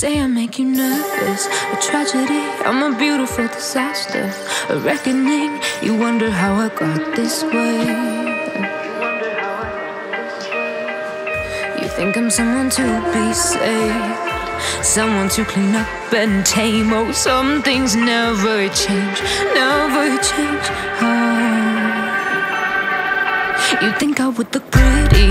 say I make you nervous. A tragedy, I'm a beautiful disaster. A reckoning, you wonder how I got this way. You think I'm someone to be saved, someone to clean up and tame. Oh, some things never change, never change. Oh. You think I would look pretty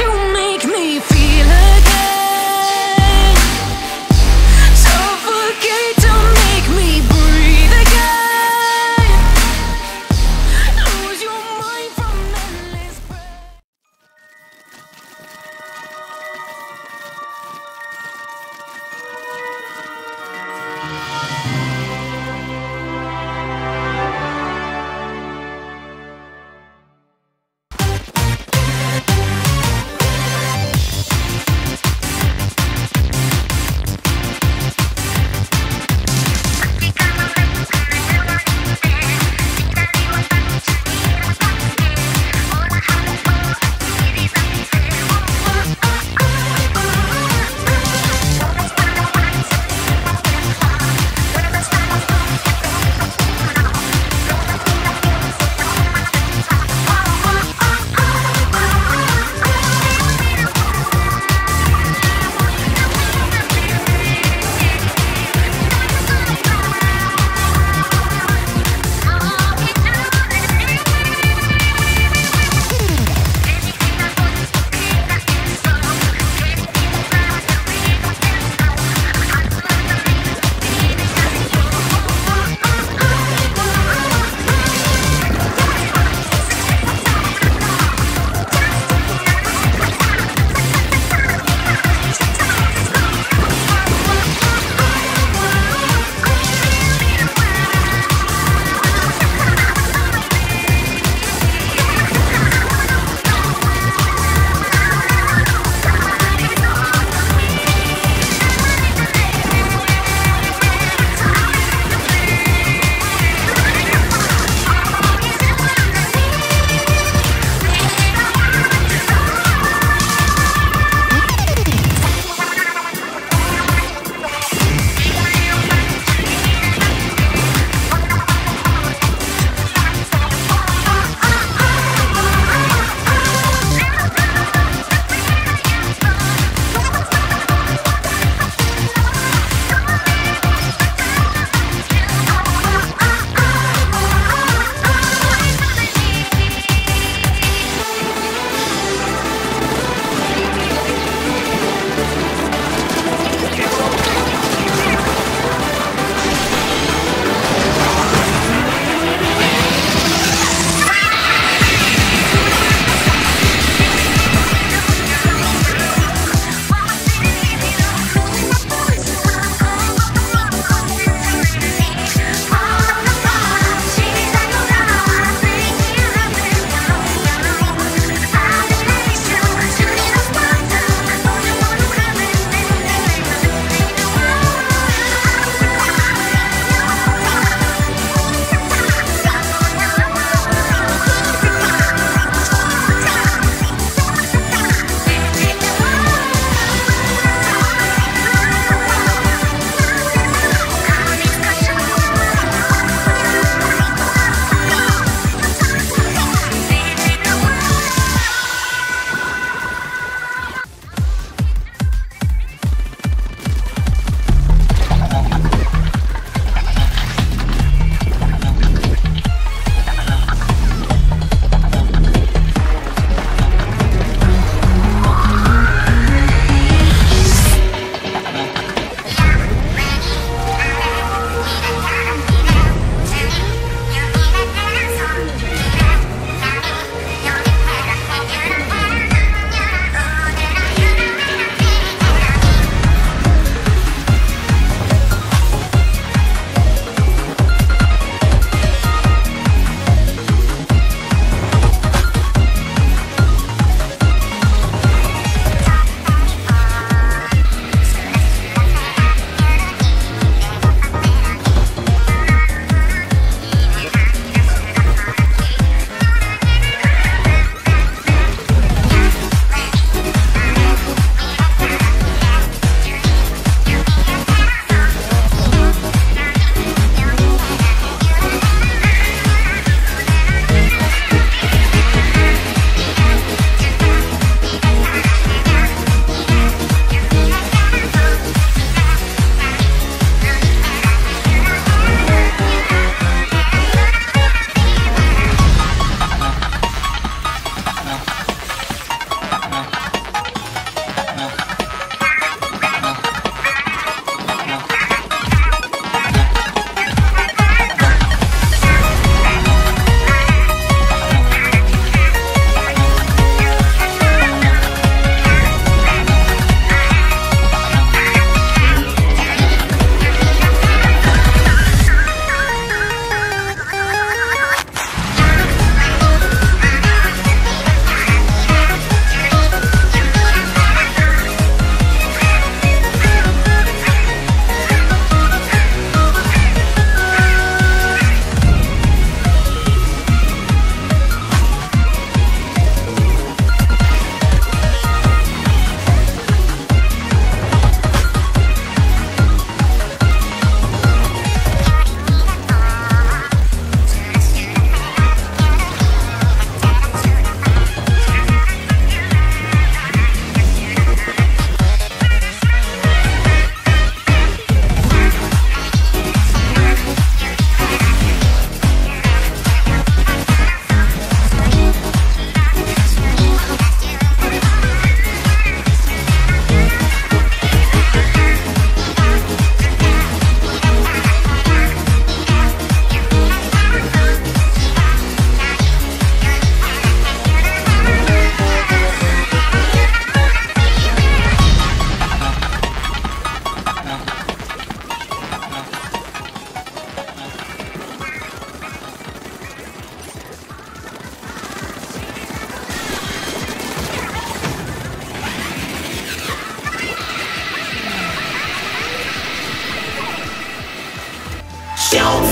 to make me feel again.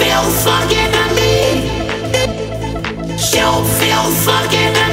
feel fucking at me. You feel fucking at me.